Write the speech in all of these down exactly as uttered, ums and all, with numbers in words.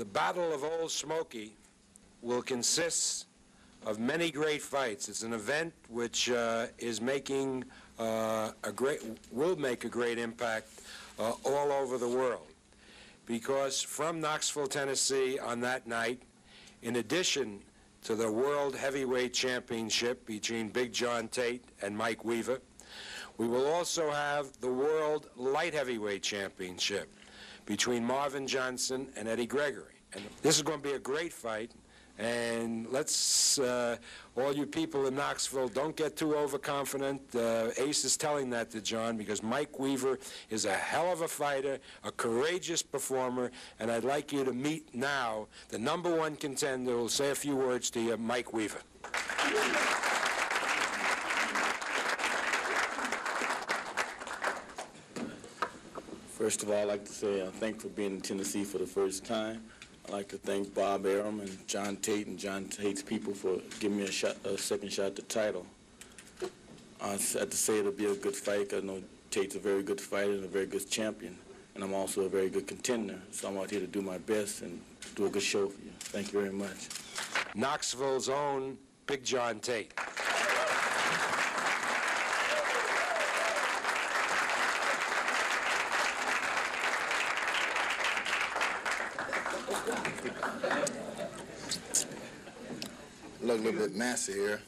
The Battle of Old Smokey will consist of many great fights. It's an event which uh, is making uh, a great, will make a great impact uh, all over the world. Because from Knoxville, Tennessee, on that night, in addition to the World Heavyweight Championship between Big John Tate and Mike Weaver, we will also have the World Light Heavyweight Championship between Marvin Johnson and Eddie Gregory. And this is going to be a great fight. And let's, uh, all you people in Knoxville, don't get too overconfident. Uh, Ace is telling that to John, because Mike Weaver is a hell of a fighter, a courageous performer, and I'd like you to meet now the number one contender who will say a few words to you, Mike Weaver. First of all, I'd like to say uh, thanks for being in Tennessee for the first time. I'd like to thank Bob Arum and John Tate and John Tate's people for giving me a, shot, a second shot at the title. I had to say it'll be a good fight, because I know Tate's a very good fighter and a very good champion, and I'm also a very good contender. So I'm out here to do my best and do a good show for you. Thank you very much. Knoxville's own Big John Tate. Look a little bit massive here.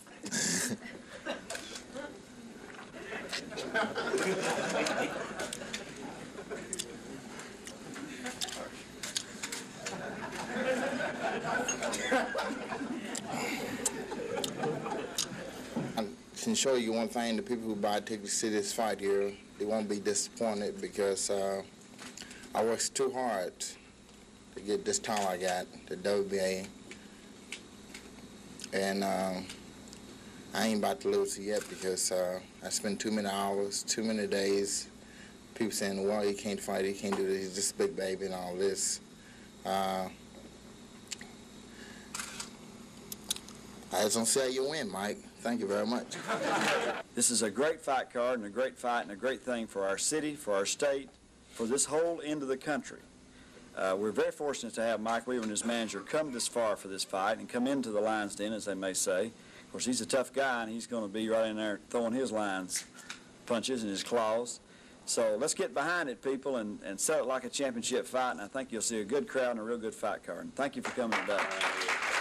I can show you one thing: the people who buy tickets to see this fight here, they won't be disappointed, because uh, I worked too hard to get this title I got, the W B A. And um, I ain't about to lose it yet, because uh, I spend too many hours, too many days, people saying, well, he can't fight, he can't do this, he's just a big baby and all this. Uh, I just don't see how you win, Mike. Thank you very much. This is a great fight card and a great fight and a great thing for our city, for our state, for this whole end of the country. Uh, we're very fortunate to have Mike Weaver and his manager come this far for this fight and come into the lion's den, as they may say. Of course, he's a tough guy, and he's going to be right in there throwing his lion's punches and his claws. So let's get behind it, people, and, and sell it like a championship fight, and I think you'll see a good crowd and a real good fight card. And thank you for coming today.